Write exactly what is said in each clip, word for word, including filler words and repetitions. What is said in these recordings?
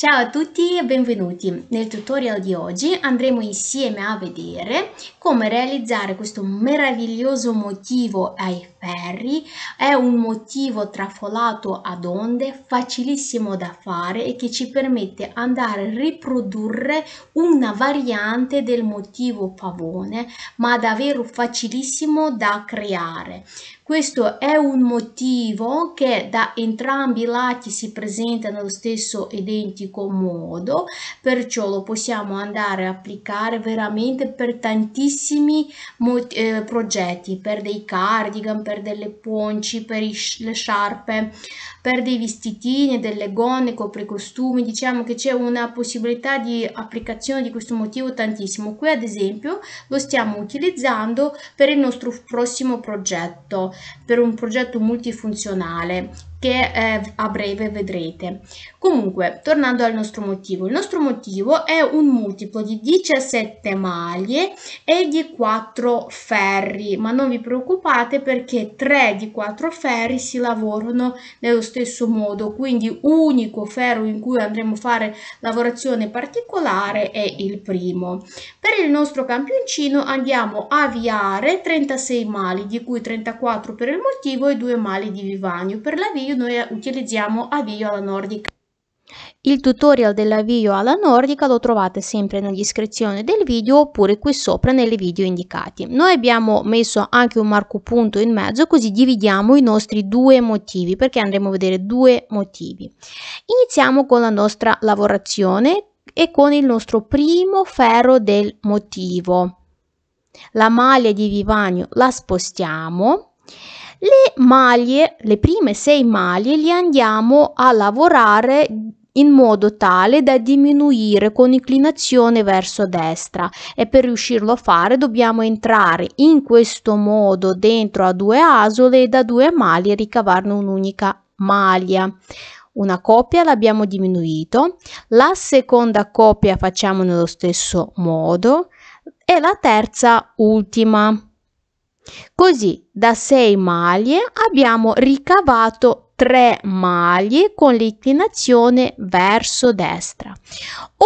Ciao a tutti e benvenuti! Nel tutorial di oggi andremo insieme a vedere come realizzare questo meraviglioso motivo ai ferri. È un motivo trafolato ad onde, facilissimo da fare e che ci permette andare a riprodurre una variante del motivo pavone, ma davvero facilissimo da creare. Questo è un motivo che da entrambi i lati si presenta nello stesso identico modo, perciò lo possiamo andare a applicare veramente per tantissimi eh, progetti, per dei cardigan, per delle ponci, per le sciarpe, per dei vestitini, delle gonne, copricostumi. Diciamo che c'è una possibilità di applicazione di questo motivo tantissimo. Qui ad esempio lo stiamo utilizzando per il nostro prossimo progetto, per un progetto multifunzionale che eh, a breve vedrete. Comunque, tornando al nostro motivo, il nostro motivo è un multiplo di diciassette maglie e di quattro ferri, ma non vi preoccupate perché tre di quattro ferri si lavorano nello stesso modo, quindi unico ferro in cui andremo a fare lavorazione particolare è il primo. Per il nostro campioncino andiamo a avviare trentasei mali, di cui trentaquattro per il motivo e due mali di vivagno. Per l'avvio noi utilizziamo avvio alla nordica. Il tutorial dell'avvio alla nordica lo trovate sempre nella descrizione del video oppure qui sopra nelle video indicati. Noi abbiamo messo anche un marcopunto in mezzo, così dividiamo i nostri due motivi, perché andremo a vedere due motivi. Iniziamo con la nostra lavorazione e con il nostro primo ferro del motivo. La maglia di vivagno la spostiamo. Le maglie, le prime sei maglie, le andiamo a lavorare in modo tale da diminuire con inclinazione verso destra, e per riuscirlo a fare dobbiamo entrare in questo modo dentro a due asole e da due maglie ricavarne un'unica maglia. Una coppia l'abbiamo diminuito, la seconda coppia facciamo nello stesso modo e la terza ultima. Così da sei maglie abbiamo ricavato tre maglie con l'inclinazione verso destra.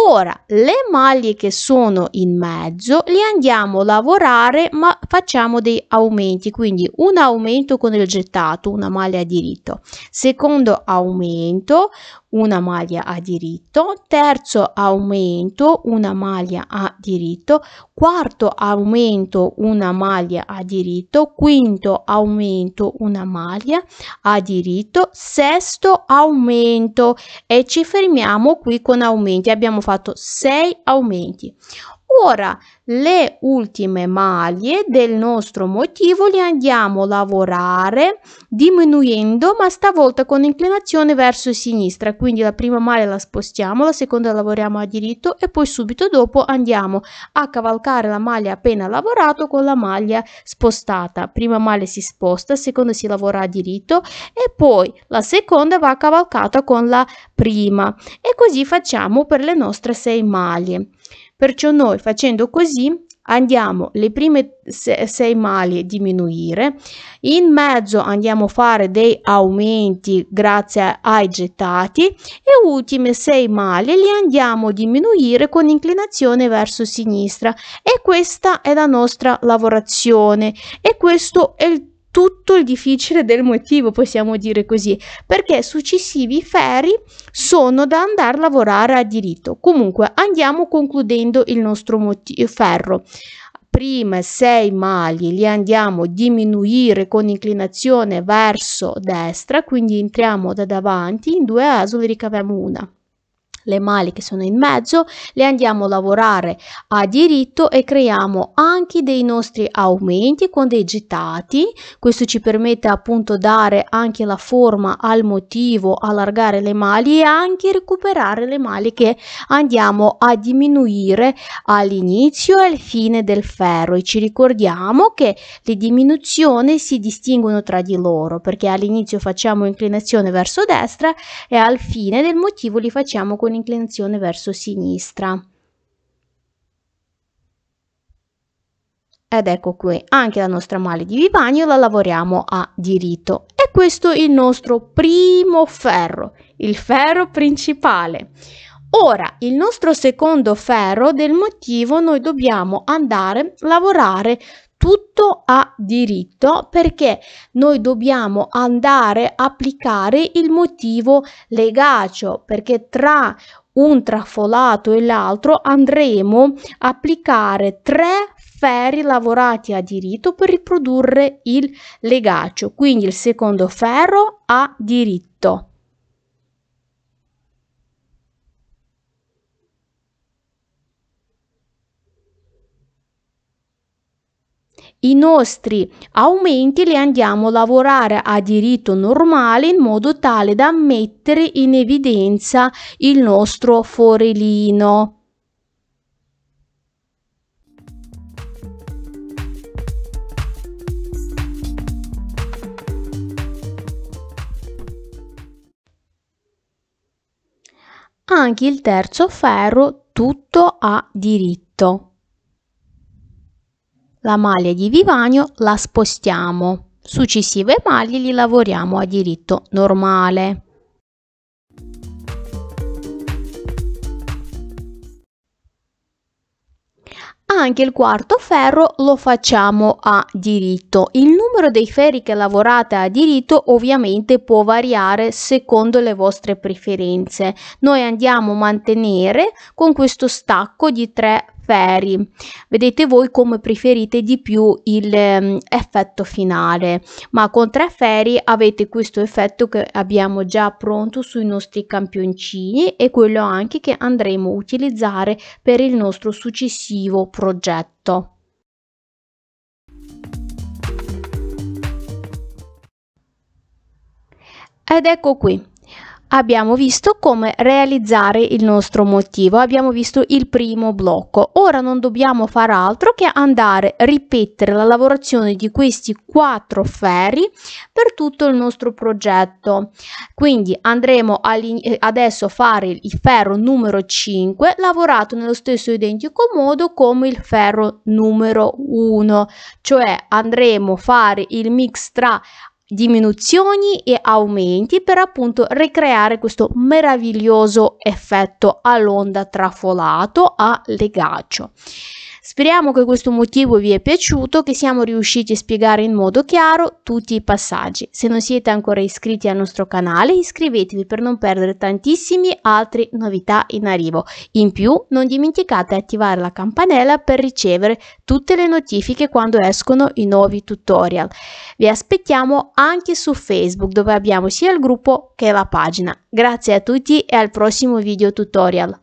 Ora le maglie che sono in mezzo le andiamo a lavorare, ma facciamo dei aumenti, quindi un aumento con il gettato, una maglia a diritto, secondo aumento, una maglia a diritto, terzo aumento, una maglia a diritto, quarto aumento, una maglia a diritto, quinto aumento, una maglia a diritto, sesto aumento e ci fermiamo qui con aumenti. Abbiamo fatto sei aumenti. Ora le ultime maglie del nostro motivo le andiamo a lavorare diminuendo, ma stavolta con inclinazione verso sinistra, quindi la prima maglia la spostiamo, la seconda la lavoriamo a diritto e poi subito dopo andiamo a cavalcare la maglia appena lavorata con la maglia spostata. Prima maglia si sposta, seconda si lavora a diritto e poi la seconda va cavalcata con la prima, e così facciamo per le nostre sei maglie. Perciò noi facendo così andiamo le prime sei maglie diminuire, in mezzo andiamo a fare dei aumenti grazie ai gettati e ultime sei maglie le andiamo a diminuire con inclinazione verso sinistra, e questa è la nostra lavorazione e questo è il tutto il difficile del motivo, possiamo dire così, perché successivi ferri sono da andare a lavorare a diritto. Comunque andiamo concludendo il nostro ferro. Prime sei maglie li andiamo a diminuire con inclinazione verso destra, quindi entriamo da davanti, in due asole ricaviamo una. Le maglie che sono in mezzo le andiamo a lavorare a diritto e creiamo anche dei nostri aumenti con dei gettati. Questo ci permette appunto dare anche la forma al motivo, allargare le maglie e anche recuperare le maglie che andiamo a diminuire all'inizio e al fine del ferro. E ci ricordiamo che le diminuzioni si distinguono tra di loro, perché all'inizio facciamo inclinazione verso destra e al fine del motivo li facciamo con inclinazione verso sinistra. Ed ecco qui anche la nostra maglia di vivagno la lavoriamo a diritto, e questo è il nostro primo ferro, il ferro principale. Ora, il nostro secondo ferro del motivo, noi dobbiamo andare a lavorare tutto a diritto, perché noi dobbiamo andare a applicare il motivo legaccio, perché tra un trafolato e l'altro andremo a applicare tre ferri lavorati a diritto per riprodurre il legaccio, quindi il secondo ferro a diritto. I nostri aumenti li andiamo a lavorare a diritto normale in modo tale da mettere in evidenza il nostro forellino. Anche il terzo ferro tutto a diritto. La maglia di vivagno la spostiamo, successive maglie li lavoriamo a diritto normale. Anche il quarto ferro lo facciamo a diritto. Il numero dei ferri che lavorate a diritto ovviamente può variare secondo le vostre preferenze. Noi andiamo a mantenere con questo stacco di tre ferri. Vedete voi come preferite di più il um, effetto finale, ma con tre ferri avete questo effetto che abbiamo già pronto sui nostri campioncini e quello anche che andremo a utilizzare per il nostro successivo progetto. Ed ecco qui. Abbiamo visto come realizzare il nostro motivo, abbiamo visto il primo blocco. Ora non dobbiamo fare altro che andare a ripetere la lavorazione di questi quattro ferri per tutto il nostro progetto. Quindi andremo adesso a fare il ferro numero cinque, lavorato nello stesso identico modo come il ferro numero uno, cioè andremo a fare il mix tra diminuzioni e aumenti per appunto ricreare questo meraviglioso effetto all'onda trafolato a legaccio. Speriamo che questo motivo vi è piaciuto, che siamo riusciti a spiegare in modo chiaro tutti i passaggi. Se non siete ancora iscritti al nostro canale, iscrivetevi per non perdere tantissime altre novità in arrivo. In più, non dimenticate di attivare la campanella per ricevere tutte le notifiche quando escono i nuovi tutorial. Vi aspettiamo anche su Facebook, dove abbiamo sia il gruppo che la pagina. Grazie a tutti e al prossimo video tutorial.